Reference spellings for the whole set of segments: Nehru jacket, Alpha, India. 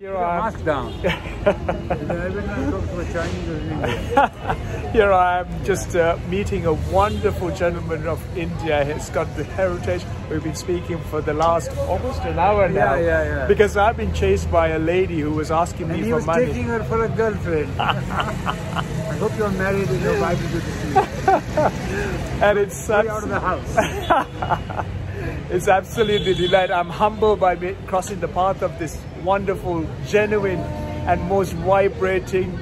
Your mask down. Here I am, just meeting a wonderful gentleman of India. He's got the heritage. We've been speaking for the last almost an hour now. Yeah. Because I've been chased by a lady who was asking me for money. And he was taking her for a girlfriend. I hope you're married and your wife is good to see. And it's such... out of the house. It's absolutely delight. I'm humbled by crossing the path of this wonderful, genuine, and most vibrating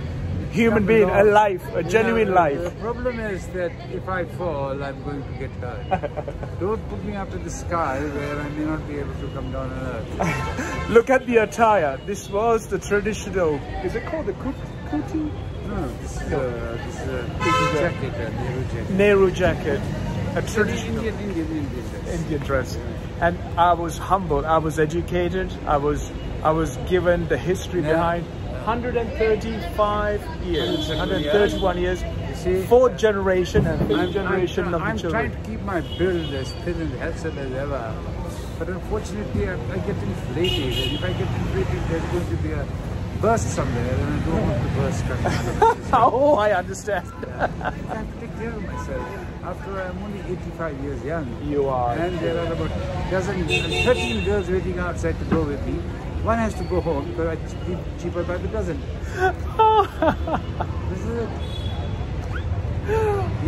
human being, a life, a genuine life. The problem is that if I fall, I'm going to get hurt. Don't put me up in the sky where I may not be able to come down on earth. Look at the attire. This was the traditional, is it called the kuti? No, this is a jacket, a Nehru jacket. Nehru jacket. A traditional Indian dress. And I was humbled, I was educated, I was given the history behind. 135 years, 131 years, fourth generation and fifth generation of the children. I'm trying to keep my build as thin and handsome as ever, but unfortunately I get inflated, and if I get inflated there's going to be a burst somewhere, and I don't want to burst somewhere. Oh, I understand. I can't take care of myself. After I'm only 85 years young. You are. And there are about 13 girls waiting outside to go with me. One has to go home because I keep cheaper by the dozen. This is it.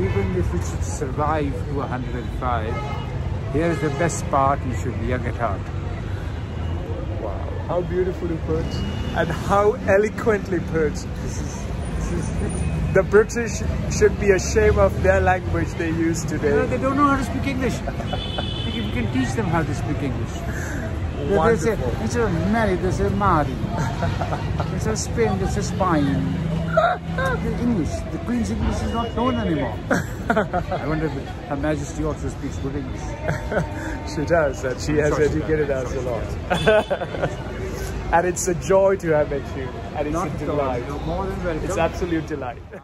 Even if we should survive to 105, here's the best part: you should be young at heart. Wow. How beautifully put. And how eloquently put. The British should be ashamed of their language they use today. No, they don't know how to speak English. If you can teach them how to speak English. They say, instead of Mary, they say Mari. Instead of Spain, they say Spine. The English, the Queen's English is not known anymore. I wonder if Her Majesty also speaks good English. She does, and she has educated us a lot. And it's a joy to have met you, and it's a delight. It's absolute delight.